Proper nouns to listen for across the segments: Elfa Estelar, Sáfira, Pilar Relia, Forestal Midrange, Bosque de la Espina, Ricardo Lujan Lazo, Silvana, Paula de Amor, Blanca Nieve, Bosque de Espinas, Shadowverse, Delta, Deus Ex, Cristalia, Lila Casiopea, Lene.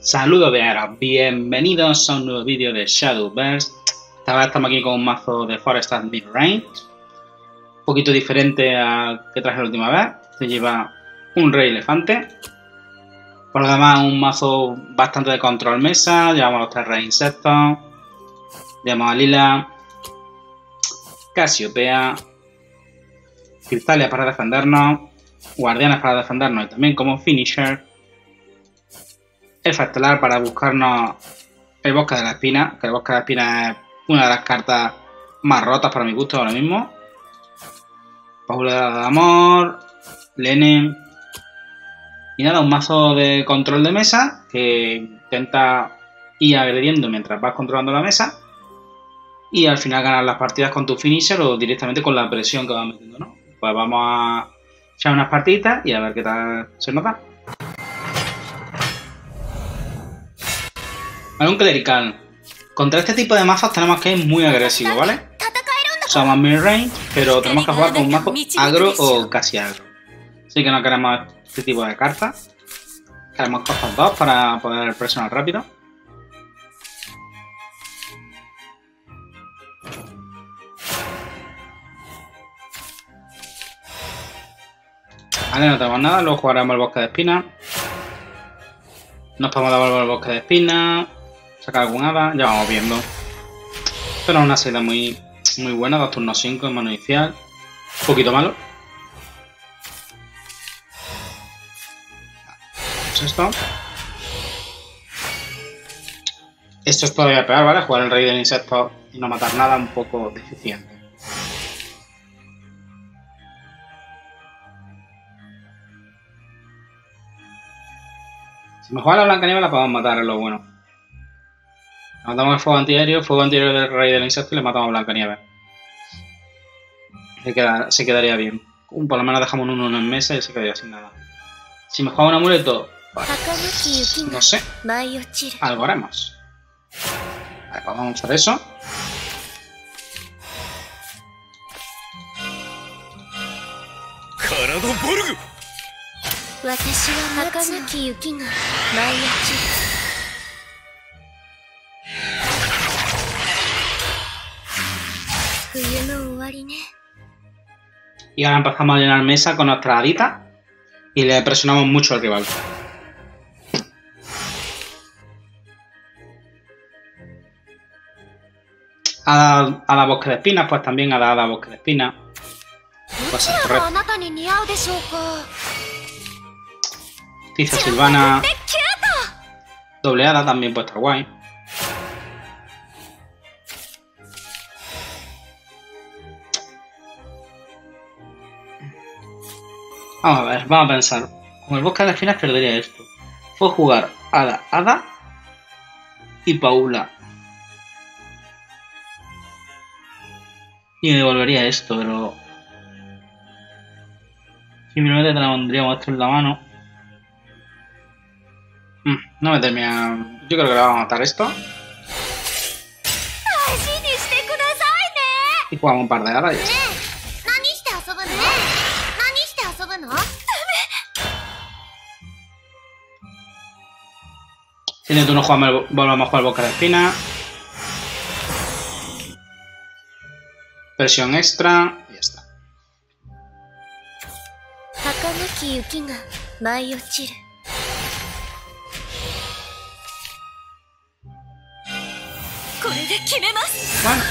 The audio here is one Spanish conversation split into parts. Saludos de Ara, bienvenidos a un nuevo vídeo de Shadowverse. Esta vez estamos aquí con un mazo de Forestal Midrange, un poquito diferente al que traje la última vez. Se lleva un rey elefante. Por lo demás, un mazo bastante de control mesa. Llevamos los tres reyes insectos. Llevamos a Lila Casiopea, Cristalia para defendernos, guardianes para defendernos y también como finisher, Elfa Estelar para buscarnos el Bosque de la Espina, que el Bosque de la Espina es una de las cartas más rotas para mi gusto ahora mismo. Paula de Amor, Lene. Y nada, un mazo de control de mesa que intenta ir agrediendo mientras vas controlando la mesa y al final ganar las partidas con tu finisher o directamente con la presión que vas metiendo, ¿no? Pues vamos a echar unas partiditas y a ver qué tal se nos da. Algún clerical. Contra este tipo de mazos tenemos que ir muy agresivos, ¿vale? Somos midrange, pero tenemos que jugar con un mazo agro o casi agro. Así que no queremos este tipo de cartas. Queremos costas 2 para poder presionar rápido. Vale, no tenemos nada, luego jugaremos el Bosque de Espina. Nos podemos devolver el Bosque de Espina, sacar algún hada, ya vamos viendo. Pero es una salida muy buena, 2 turnos 5 en mano inicial. Un poquito malo. Esto es todavía peor, ¿vale? Jugar el rey del insecto y no matar nada, un poco deficiente. Si me juega la Blanca Nieve la podemos matar, es lo bueno. Le matamos el fuego antiaéreo del rey del insecto y le matamos a Blanca Nieve. Se quedaría bien. Por lo menos dejamos un 1 en mesa y se quedaría sin nada. Si me juega un amuleto, vale. No sé, algo haremos. Vale, pues vamos a hacer eso. Y ahora empezamos a llenar mesa con nuestra hadita y le presionamos mucho al rival. A la Bosque de Espinas, pues también a la Bosque de Espinas. Pues es correcto. Tiza Silvana. Dobleada también puede estar guay. Vamos a ver, vamos a pensar. Con el Bosque de Espinas perdería esto. Puedo jugar Hada, Hada y Paula. Y me devolvería esto, pero... Simplemente tendríamos esto en la mano. No me termina... Yo creo que le vamos a matar esto. Y jugamos un par de hadas y ya está. Si no, tú no jugamos, volvamos a jugar Bosque de Espina. Presión extra y ya está. Bueno.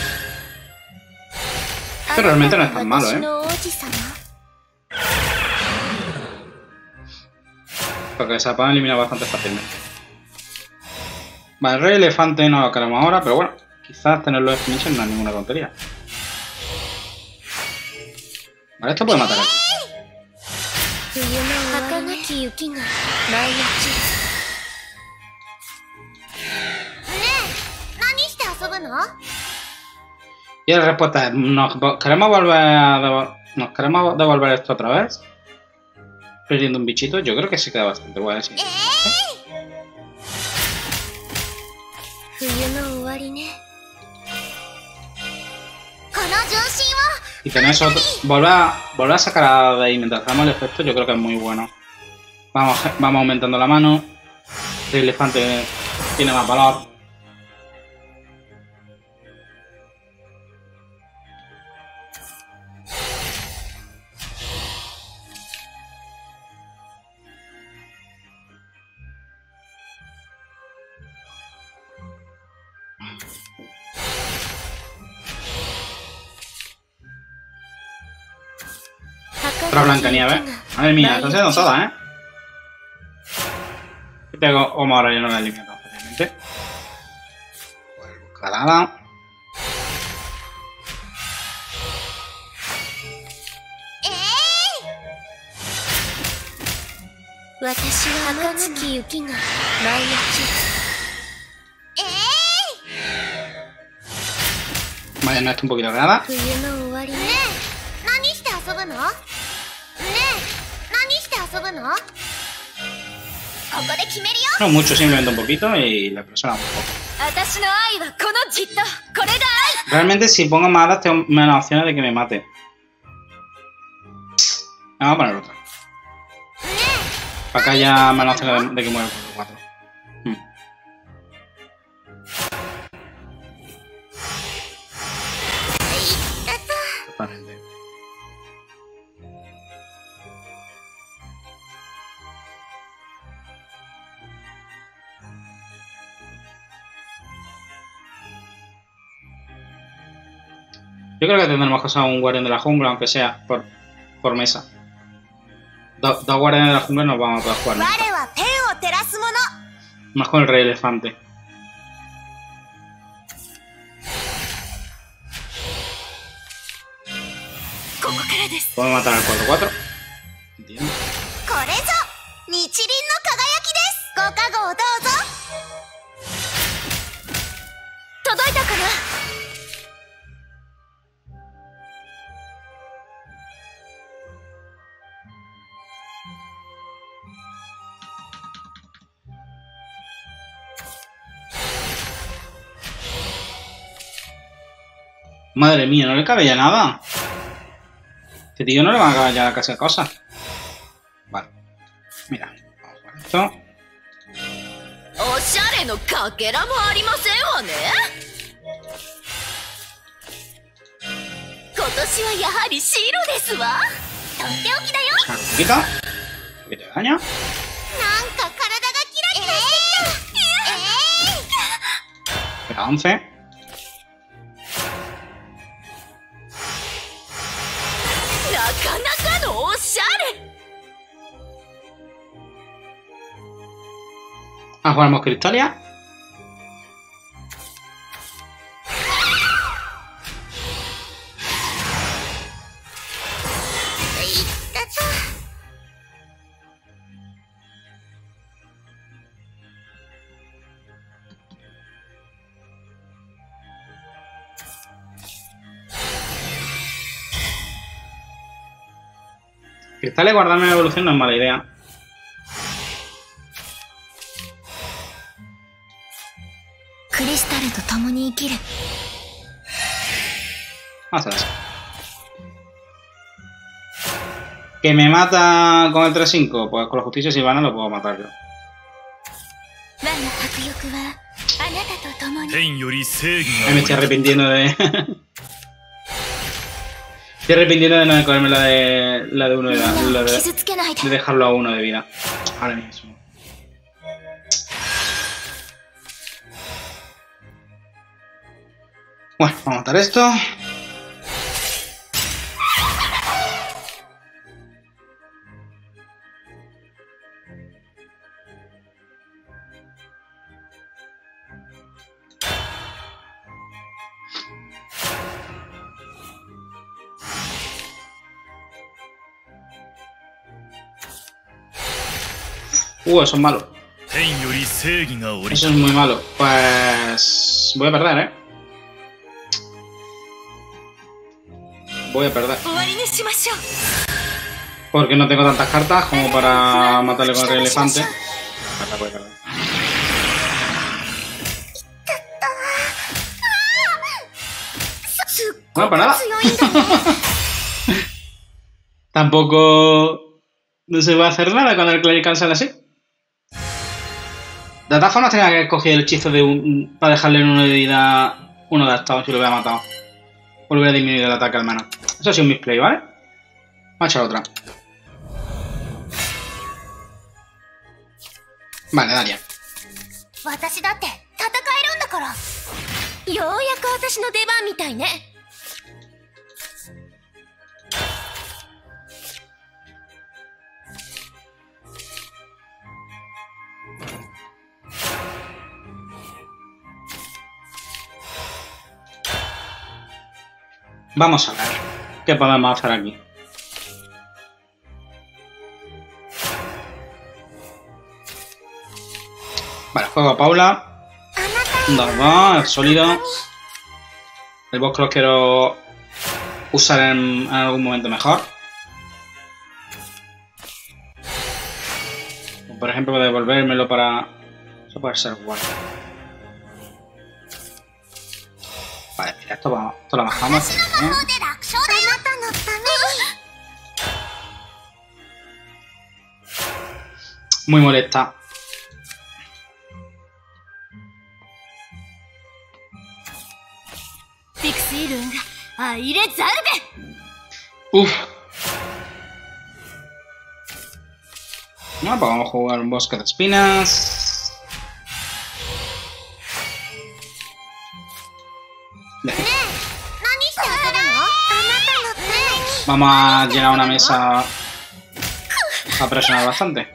Esto realmente no es tan malo, ¿eh? Porque se pueden eliminar bastante fácilmente. Vale, el rey elefante no lo queremos ahora, pero bueno, quizás tenerlo de finisher no es ninguna tontería. Vale, esto puede matar aquí. Y la respuesta es, ¿nos queremos devolver esto otra vez? Perdiendo un bichito, yo creo que se queda bastante guay así. Y tener eso, volver a sacar a de ahí mientras damos el efecto, yo creo que es muy bueno. Vamos aumentando la mano. El elefante tiene más valor. Otra Blanca Nieve. Madre mía, están siendo todas, ¿eh? Tengo ahora yo no la he eliminado fácilmente. Vuelvo calada. Vale, no está un poquito calada. No mucho, simplemente un poquito y la persona un poco. Realmente si pongo más hadas tengo menos opciones de que me mate. Vamos a poner otra. Acá ya menos opciones de que muera por 4. Yo creo que tendremos que usar un guardián de la jungla, aunque sea por mesa. Dos guardianes de la jungla nos vamos a poder jugar. Más con el rey elefante. Podemos matar al 4-4. Entiendo. Madre mía, no le cabe ya nada. Este tío no le va a caber ya la casa de cosas. Vale. Mira, vamos con esto. Un poquito de daño. Espera, 11. Ah, jugamos Cristalia. Cristalia, guardarme la evolución no es mala idea. Vamos a ver. ¿Que me mata con el 3-5? Pues con la justicia Silvana lo puedo matar yo. Me estoy arrepintiendo de... estoy arrepintiendo de no comerme la de uno de vida. De dejarlo a uno de vida. Ahora mismo. Bueno, vamos a matar esto. Eso es malo. Eso es muy malo. Pues... voy a perder, ¿eh? Voy a perder. Porque no tengo tantas cartas como para matarle con el elefante. Acá voy a perder. Bueno, para nada. Tampoco... no se va a hacer nada cuando el clerical sale así. De todas formas tenía que coger el hechizo de un, para dejarle en una herida uno de estos, si lo hubiera matado. O lo hubiera disminuido el ataque al mana. Eso ha sido un misplay, ¿vale? Vamos a echar otra. Vale, Daria. Vamos a ver qué podemos hacer aquí. Vale, juego a Paula. 2-2, el sólido. El bosque lo quiero usar en algún momento mejor. Por ejemplo, devolvérmelo para... Eso puede ser guarda. Vale, mira, esto, va, esto lo bajamos. ¿Eh? Muy molesta. Uff. Bueno, pues vamos a jugar un bosque de espinas. Vamos a llenar una mesa a presionar bastante.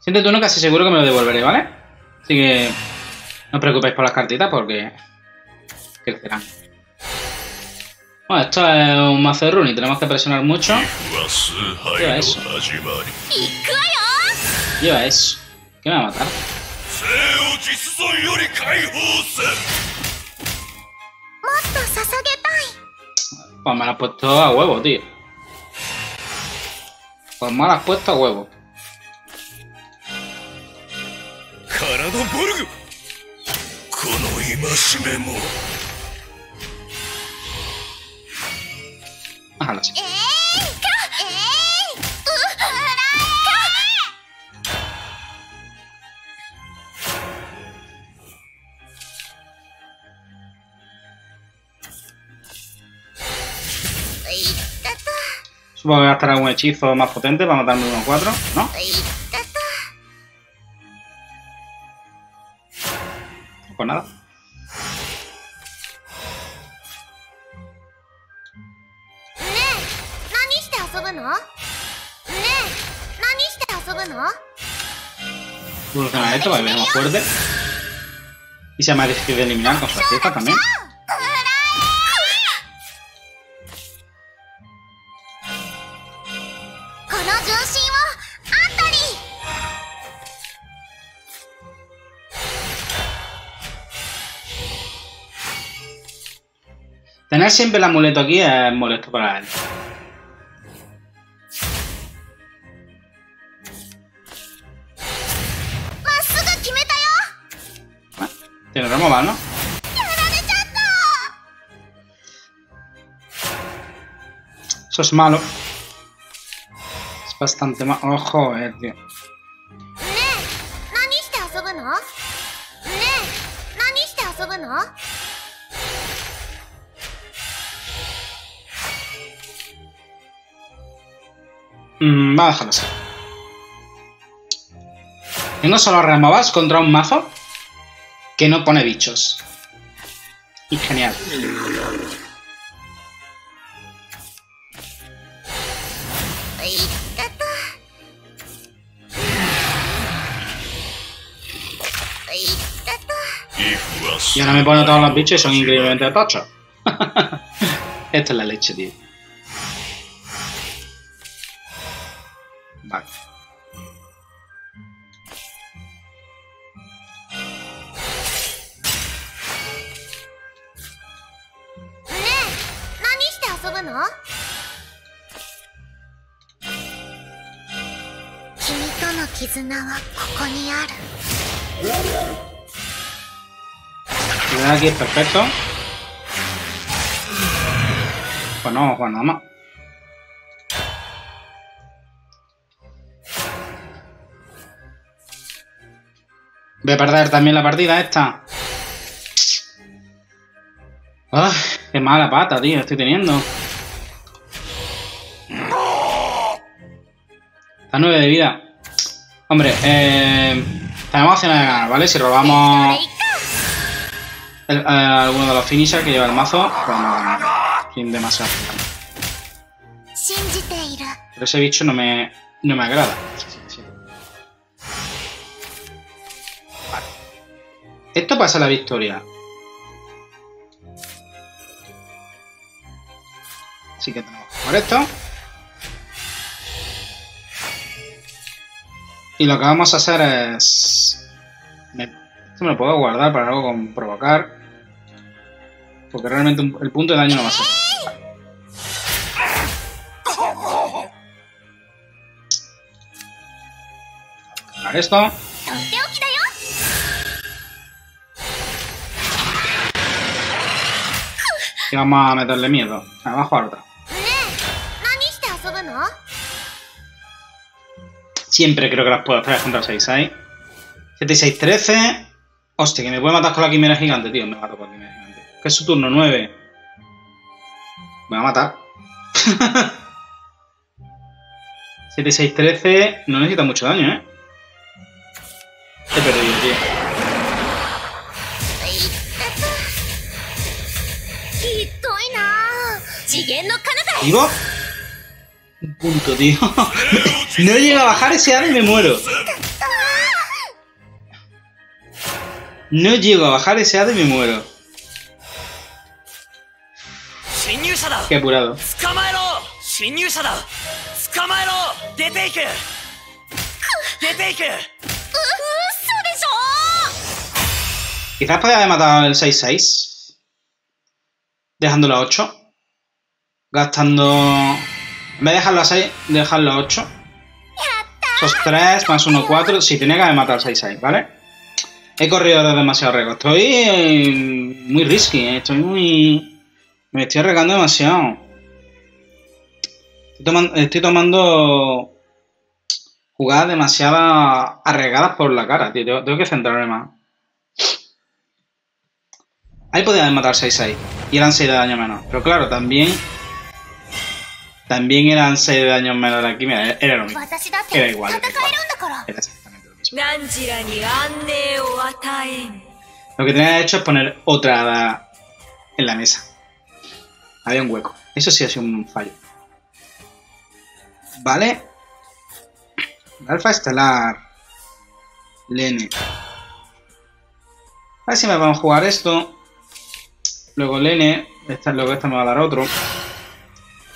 Siento turno casi seguro que me lo devolveré, ¿vale? Así que no os preocupéis por las cartitas porque crecerán. Bueno, esto es un mazo de run y tenemos que presionar mucho. Lleva eso. Lleva eso. ¿Qué me va a matar? Pues me la has puesto a huevo, tío. Pues me la has puesto a huevo. Ajá, sí. Supongo que voy a gastar algún hechizo más potente para matarme unos 4, ¿no? Pues nada. Evolucionar esto para que venga más fuerte. Y se me ha decidido eliminar con su artista también. Tener siempre el amuleto aquí es molesto para él. Tiene removal, ¿no? Eso es malo. Es bastante malo. Ojo, tío. Va a dejarlo así. Tengo solo removals contra un mazo que no pone bichos. Y genial. Y ahora me pone todos los bichos y son increíblemente atochos. Esta es la leche, tío. Vale. Cuidado aquí es perfecto. Pues no vamos a jugar nada más. Voy a perder también la partida esta. ¡Ah! ¡Qué mala pata, tío! Estoy teniendo. Está 9 de vida. Hombre, tenemos opciones de ganar, ¿vale? Si robamos alguno de los finishers que lleva el mazo, pues no ganamos. Sin demasiado. Pero ese bicho no me agrada. Vale. Esto pasa a la victoria. Así que tenemos por esto. Y lo que vamos a hacer es... Esto me lo puedo guardar para luego con provocar. Porque realmente el punto de daño no va a ser. Vale. Cargar esto. Y vamos a meterle miedo. Abajo ahorita. Siempre creo que las puedo hacer contra 6-6. 7-6-13. Hostia, que me puede matar con la quimera gigante, tío. Me mato con la quimera gigante. Que es su turno 9. Me va a matar. 7-6-13. No necesita mucho daño, ¿eh? He perdido, tío. ¿Vivo? Un punto, tío. No llega a bajar ese área y me muero. No llego a bajar ese hada y me muero. Qué apurado. Quizás podría haber matado el 6-6. Dejándolo a 8. Gastando... En vez de dejarlo a 6, dejarlo a 8. Esos 3, más 1, 4. Sí, tenía que haber matado al 6-6, ¿vale? He corrido demasiado riesgo. Estoy muy risky, estoy muy... Me estoy arriesgando demasiado. Estoy tomando jugadas demasiado arriesgadas por la cara, tío. Tengo que centrarme más. Ahí podía matar 6-6. Y eran 6 de daño menos. Pero claro, también... También eran 6 de daño menos de aquí. Mira, era lo mismo. Era igual. Era exactamente lo mismo. Lo que tenía hecho es poner otra hada en la mesa. Había un hueco. Eso sí ha sido un fallo. Vale. Elfa Estelar. Lene. A ver si me van a jugar esto. Luego Lene. Luego esta me va a dar otro.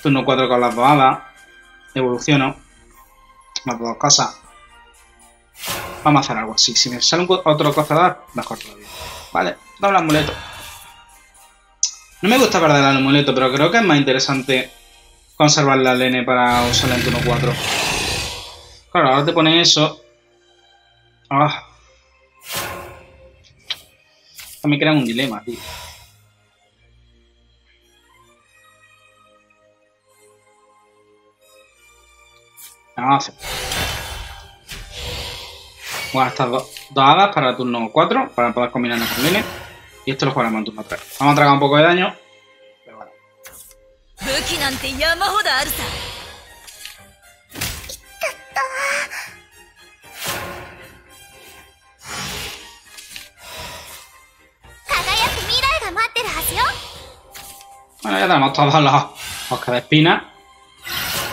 Turno 4 con las dos hadas. Evoluciono. Mato dos casas. Vamos a hacer algo así. Si me sale otro cazador, mejor todavía. Vale, doble amuleto. No me gusta perder el amuleto, pero creo que es más interesante conservar la Lene para usarla en turno 4. Claro, ahora te pone eso. Ah. Me crean un dilema, tío. No, hace. Voy a gastar dos hadas para el turno 4 para poder combinarnos con Lene. Y esto lo jugaremos en turno 3. Vamos a tragar un poco de daño. Pero bueno. Bueno, ya tenemos todos los bosques de espina.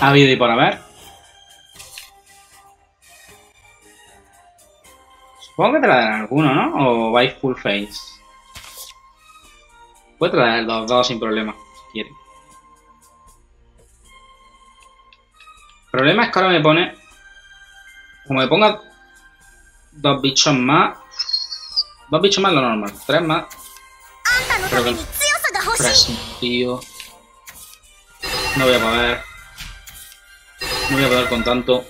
Ha habido y por haber. Supongo que traerán alguno, ¿no? O vais full face. Puede traer los dos sin problema, si quiere. El problema es que ahora me pone... Como me ponga dos bichos más... Dos bichos más lo normal. Tres más. Creo que... Tres, tío. No voy a poder. No voy a poder con tanto.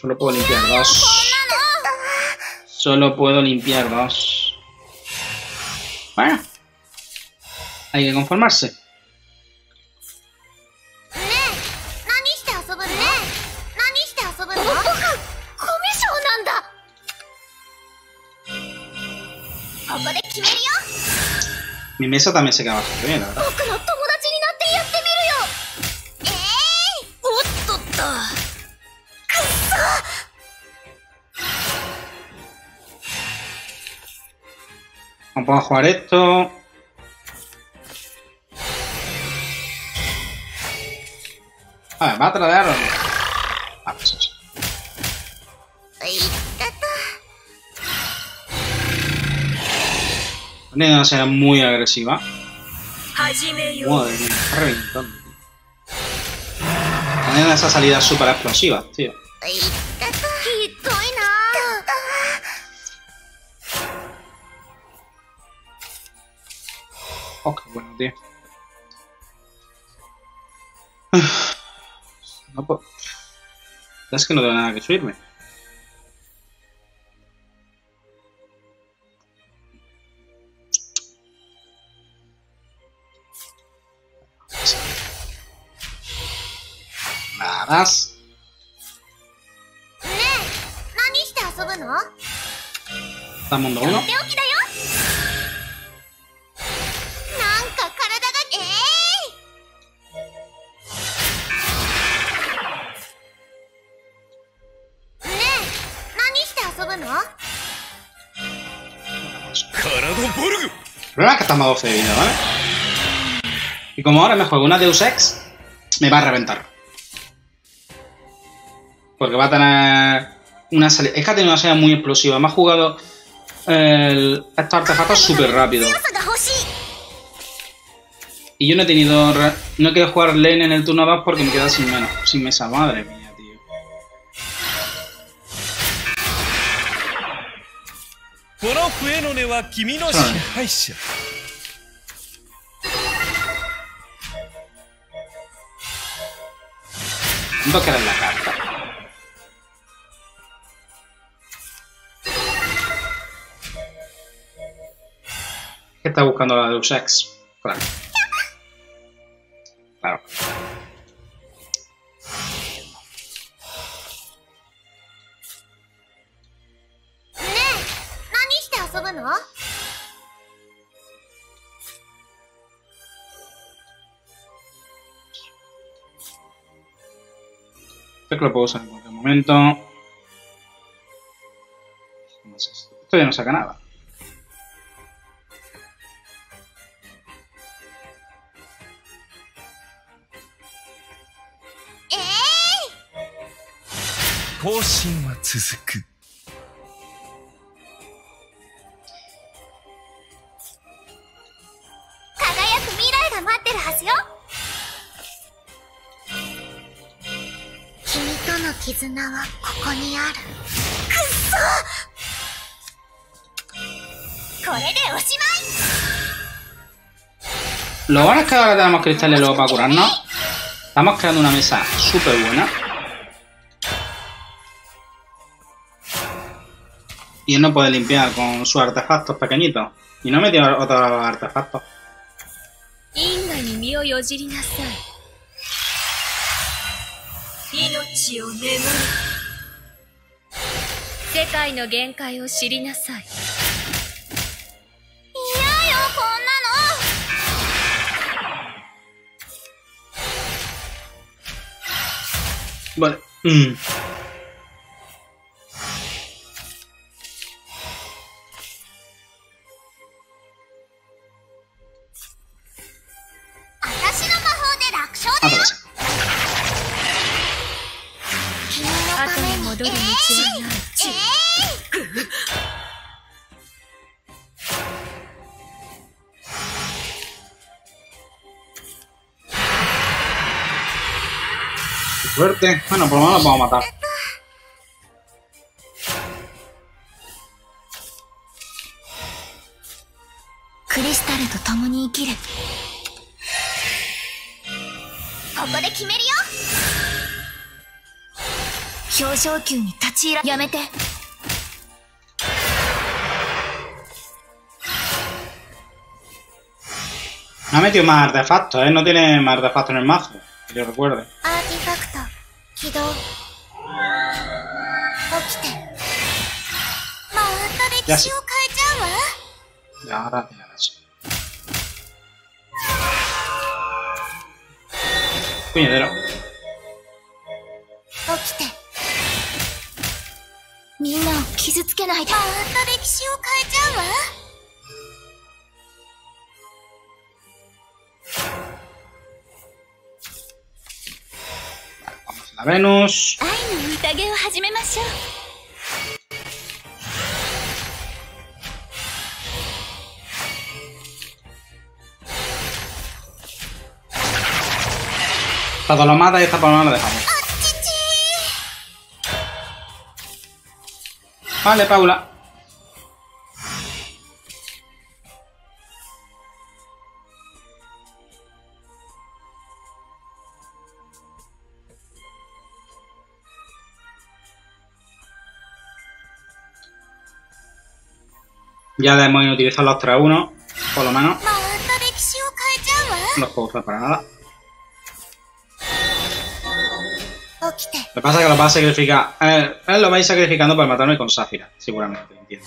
Solo puedo limpiar dos. Solo puedo limpiar dos. Bueno. Hay que conformarse. Mi mesa también se queda bastante bien, la verdad. Vamos a jugar esto. A ver, va a tradear o no. Ah, pues eso. No será muy agresiva. Madre mía, está reventando. Tienen esas salidas súper explosivas, tío. Oh, qué bueno, tío. No puedo. Es que no tengo nada que subirme. Nada. ¿Está mundo uno? Pero que estamos a 12 de vida, ¿vale? Y como ahora me juego una Deus Ex, me va a reventar. Porque va a tener una salida. Es que ha tenido una salida muy explosiva. Me ha jugado estos artefactos súper rápido. Y yo no he tenido. No he querido jugar Lene en el turno 2 porque me queda sin mesa. Madre mía. No queda en la carta. ¿Qué está buscando la Deus Ex? Claro. Claro. Creo que lo puedo usar en cualquier momento. ¿Cómo es esto? Esto ya no saca nada. Lo bueno es que ahora tenemos cristales luego para curarnos. Estamos creando una mesa súper buena. Y él no puede limpiar con sus artefactos pequeñitos. Y no metió otros artefactos. Vale. Suerte. Bueno, por lo menos lo vamos a matar. No ha metido más artefactos, ¿eh? No tiene más artefactos en el mazo, que yo recuerde. Ya sí. Ya, ahora tiene la noche. Puñadero. Vale, vamos a la Venus. Esta palomada y esta palomada la dejamos. Vale, Paula. Ya debemos utilizar los 3-1, por lo menos. No los puedo usar para nada. Lo que pasa es que lo va a sacrificar. Él lo va a ir sacrificando para matarme con Sáfira, seguramente, entiendo.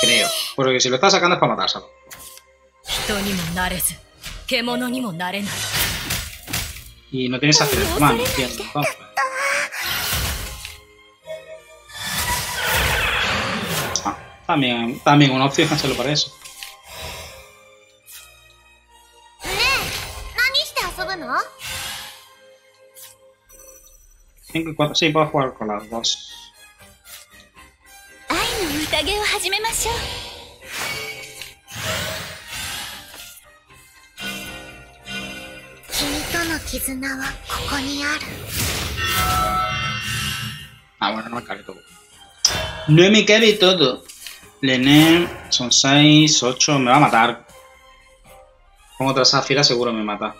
Creo. Porque si lo está sacando es para matárselo. Y no tiene Sáfira en su mano, entiendo. Entonces. Ah, también una opción hacerlo para eso. Sí, puedo jugar con las dos. Ah, bueno, no me cabe todo. No me cabe todo. Lene, son 6, 8, me va a matar. Con otra Sáfira seguro me mata.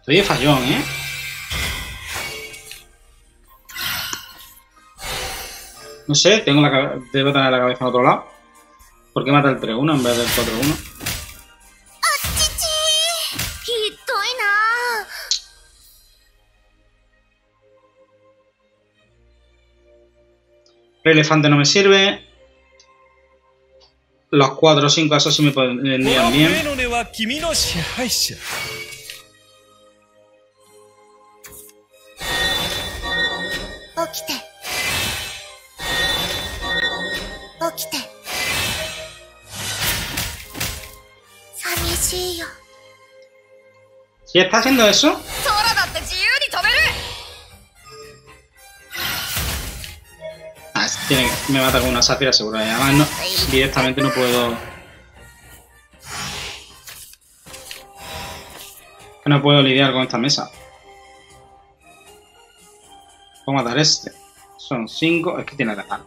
Estoy de fallón, ¿eh? No sé, tengo la cabeza. Debo tener la cabeza en otro lado. ¿Por qué mata el 3-1 en vez del 4-1? El elefante no me sirve. Los 4 o 5 esos sí me vendrían bien. ¿Sí está haciendo eso? Ah, me mata con una Sáfira segura. Y además no, directamente no puedo... No puedo lidiar con esta mesa. Voy a matar este. Son 5. Es que tiene que matar.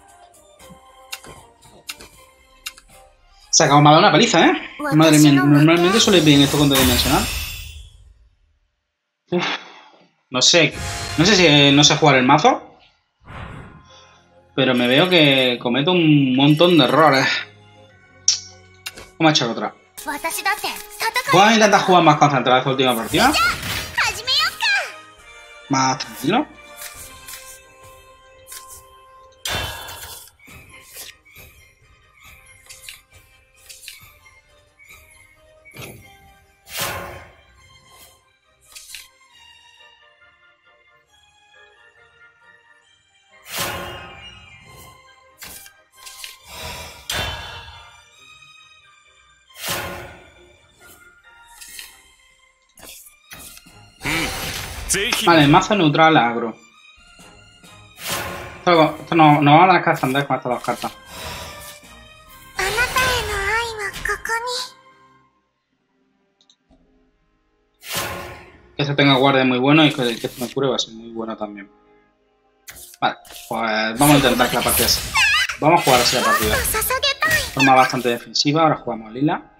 Se acabó, me ha dado una paliza, ¿eh? Madre mía, normalmente suele ir bien esto con dimensional. No sé si no sé jugar el mazo. Pero me veo que cometo un montón de errores. Vamos a echar otra. Voy a intentar jugar más concentrado esta última partida. Más tranquilo. Vale, mazo neutral agro. Esto no va a dar cartas andar con estas dos cartas. Que se tenga guardia muy bueno y que se me cure va a ser muy bueno también. Vale, pues vamos a intentar que la partida sea. Vamos a jugar así la partida. De forma bastante defensiva, ahora jugamos a Lila.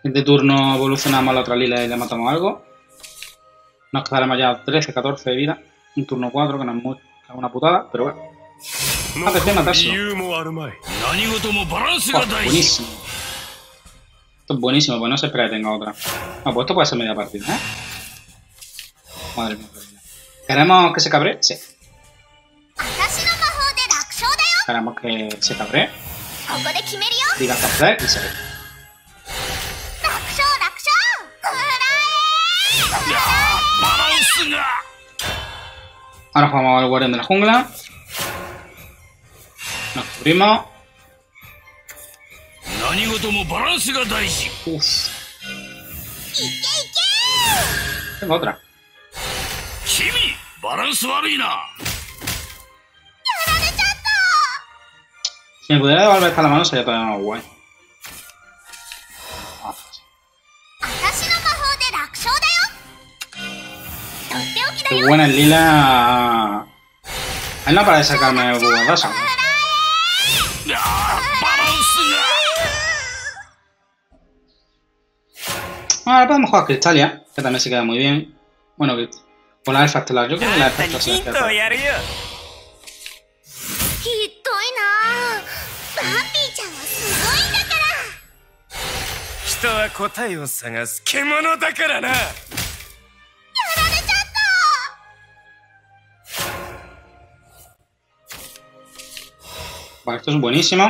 De turno evolucionamos a la otra Lila y le matamos algo. Nos quedaremos ya 13, 14 de vida. Un turno 4 que no es muy, que es una putada, pero bueno. Atención a matárselo. Buenísimo. Esto es buenísimo, pues no se espera que tenga otra. No, pues esto puede ser media partida, ¿eh? Madre mía. ¿Queremos que se cabre? Sí. Esperamos que se cabre. Diga cabre y se ve. Ahora jugamos al guardián de la jungla. Nos cubrimos. Uff. Tengo otra. Si me pudiera devolver esta la mano sería todavía más guay. Qué buena el Lila. Él no para de sacarme el bugazo. Ahora podemos jugar a Cristalia, que también se queda muy bien. Bueno, con la Elfa Estelar, yo creo que la Elfa Estelar se queda bien. Vale, esto es buenísimo.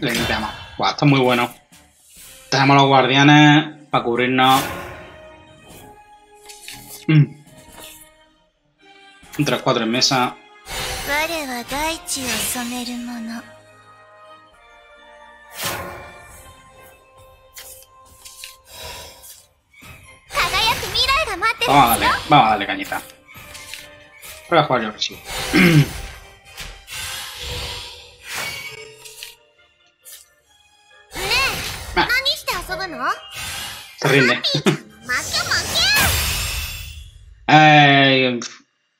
Le quitamos. Guau, esto es muy bueno. Tenemos los guardianes para cubrirnos. Un 3-4 en mesa. Vamos a darle cañita. Voy a jugar yo recibo. Se rinde.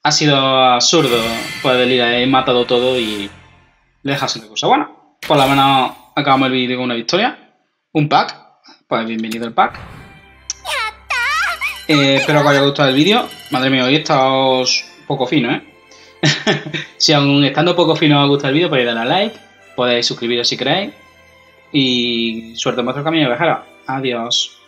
Ha sido absurdo poder ir. He matado todo y le dejas una cosa. Bueno, por lo menos acabamos el vídeo con una victoria. Un pack. Pues bienvenido el pack. Espero que os haya gustado el vídeo. Madre mía, hoy he estado poco fino, ¿eh? Si aún estando poco fino os gusta el vídeo, podéis darle a like, podéis suscribiros si queréis. Y suerte en vuestro camino, viajeros. Adiós.